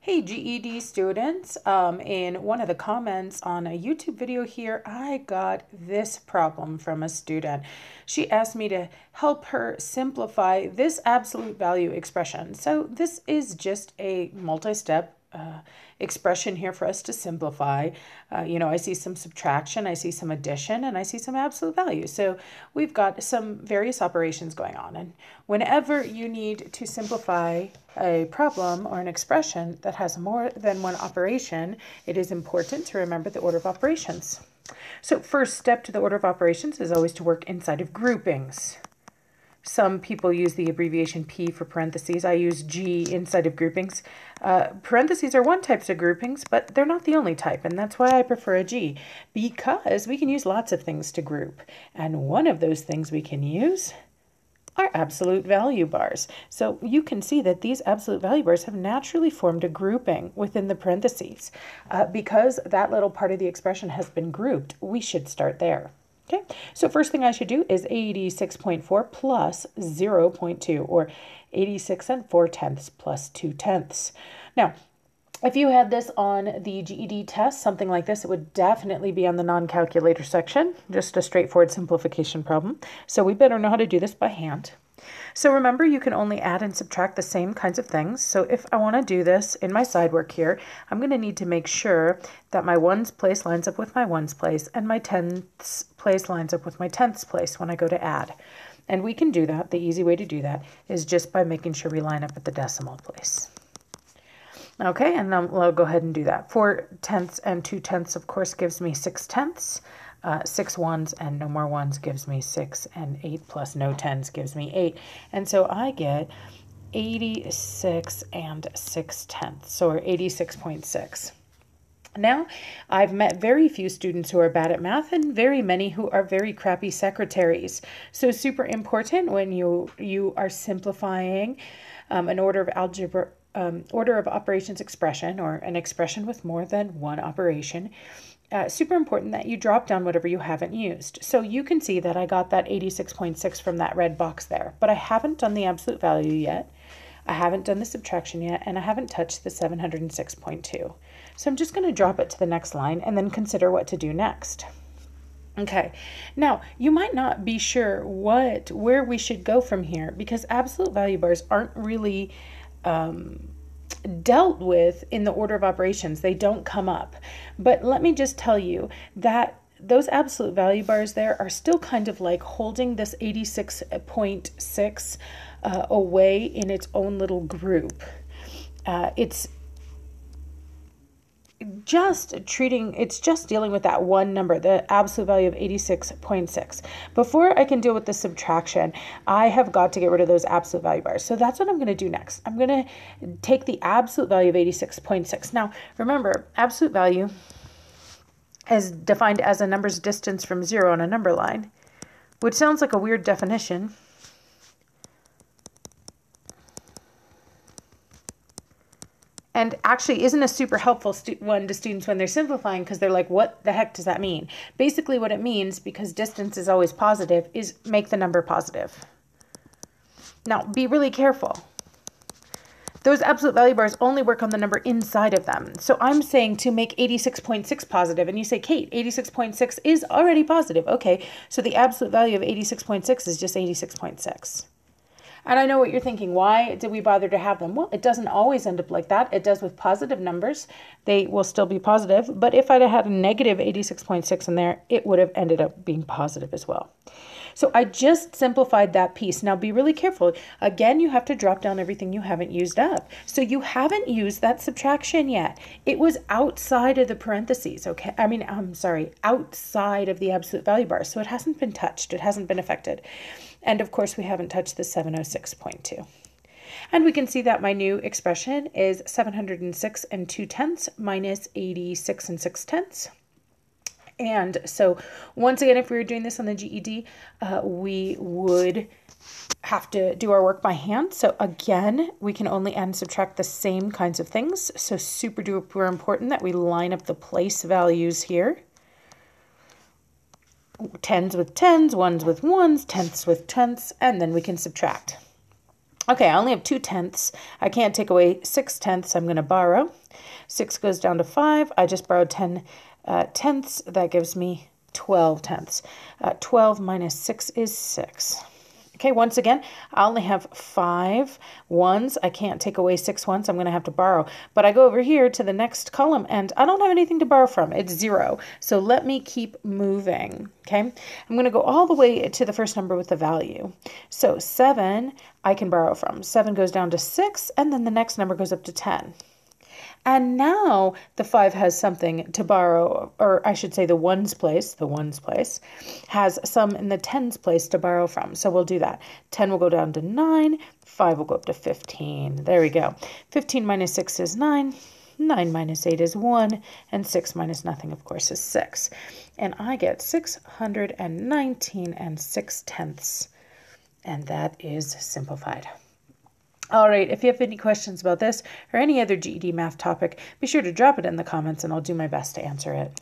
Hey GED students, in one of the comments on a YouTube video here, I got this problem from a student. She asked me to help her simplify this absolute value expression. So this is just a multi-step expression here for us to simplify. You know, I see some subtraction, I see some addition, and I see some absolute value. So we've got some various operations going on. And whenever you need to simplify a problem or an expression that has more than one operation, it is important to remember the order of operations. So first step to the order of operations is always to work inside of groupings. Some people use the abbreviation P for parentheses. I use G inside of groupings. Parentheses are one type of groupings, but they're not the only type, and that's why I prefer a G, because we can use lots of things to group, and one of those things we can use are absolute value bars. So you can see that these absolute value bars have naturally formed a grouping within the parentheses. Because that little part of the expression has been grouped, we should start there. Okay, so first thing I should do is 86.4 plus 0.2, or 86 4/10 plus 2/10. Now, if you had this on the GED test, something like this, it would definitely be on the non-calculator section, just a straightforward simplification problem. So we better know how to do this by hand. So remember, you can only add and subtract the same kinds of things. So if I want to do this in my side work here, I'm going to need to make sure that my ones place lines up with my ones place and my tenths place lines up with my tenths place when I go to add. And we can do that. The easy way to do that is just by making sure we line up at the decimal place. Okay, and I'll go ahead and do that. 4/10 and 2/10, of course, gives me 6/10. 6 ones and no more ones gives me 6, and 8 plus no tens gives me 8. And so I get 86 6/10, or 86.6. Now, I've met very few students who are bad at math and very many who are very crappy secretaries. So super important when you are simplifying an order of algebra, order of operations expression, or an expression with more than one operation, super important that you drop down whatever you haven't used. So you can see that I got that 86.6 from that red box there, but I haven't done the absolute value yet. I haven't done the subtraction yet, and I haven't touched the 706.2. So I'm just going to drop it to the next line and then consider what to do next. Okay, now you might not be sure where we should go from here, because absolute value bars aren't really dealt with in the order of operations. They don't come up. But let me just tell you that those absolute value bars there are still kind of like holding this 86.6 away in its own little group. It's just dealing with that one number, the absolute value of 86.6. Before I can deal with the subtraction, I have got to get rid of those absolute value bars. So that's what I'm going to do next. I'm going to take the absolute value of 86.6. Now, remember, absolute value is defined as a number's distance from zero on a number line, which sounds like a weird definition. And actually isn't a super helpful one to students when they're simplifying, because they're like, what the heck does that mean? Basically what it means, because distance is always positive, is make the number positive. Now, be really careful. Those absolute value bars only work on the number inside of them. So I'm saying to make 86.6 positive, and you say, Kate, 86.6 is already positive. Okay, so the absolute value of 86.6 is just 86.6. And I know what you're thinking, why did we bother to have them? Well, it doesn't always end up like that. It does with positive numbers. They will still be positive, but if I'd had a negative 86.6 in there, it would have ended up being positive as well. So I just simplified that piece. Now be really careful. Again, you have to drop down everything you haven't used up. So you haven't used that subtraction yet. It was outside of the parentheses, okay? I mean, I'm sorry, outside of the absolute value bar. So it hasn't been touched. It hasn't been affected. And of course, we haven't touched the 706.2. And we can see that my new expression is 706 2/10 minus 86 6/10. And so once again, if we were doing this on the GED, we would have to do our work by hand. So again, we can only add and subtract the same kinds of things. So super duper important that we line up the place values here. Tens with tens, ones with ones, tenths with tenths, and then we can subtract. Okay, I only have 2/10. I can't take away 6/10. I'm going to borrow. 6 goes down to 5. I just borrowed 10 tenths. That gives me 12/10. 12 minus 6 is 6. Okay, once again, I only have 5 ones. I can't take away 6 ones. I'm going to have to borrow. But I go over here to the next column, and I don't have anything to borrow from. It's 0. So let me keep moving, okay? I'm going to go all the way to the first number with the value. So 7 I can borrow from. 7 goes down to 6, and then the next number goes up to 10. And now the 5 has something to borrow, or I should say the ones place has some in the tens place to borrow from. So we'll do that. 10 will go down to 9, 5 will go up to 15. There we go. 15 minus 6 is 9, 9 minus 8 is 1, and 6 minus nothing, of course, is 6. And I get 619 6/10. And that is simplified. All right, if you have any questions about this or any other GED math topic, be sure to drop it in the comments and I'll do my best to answer it.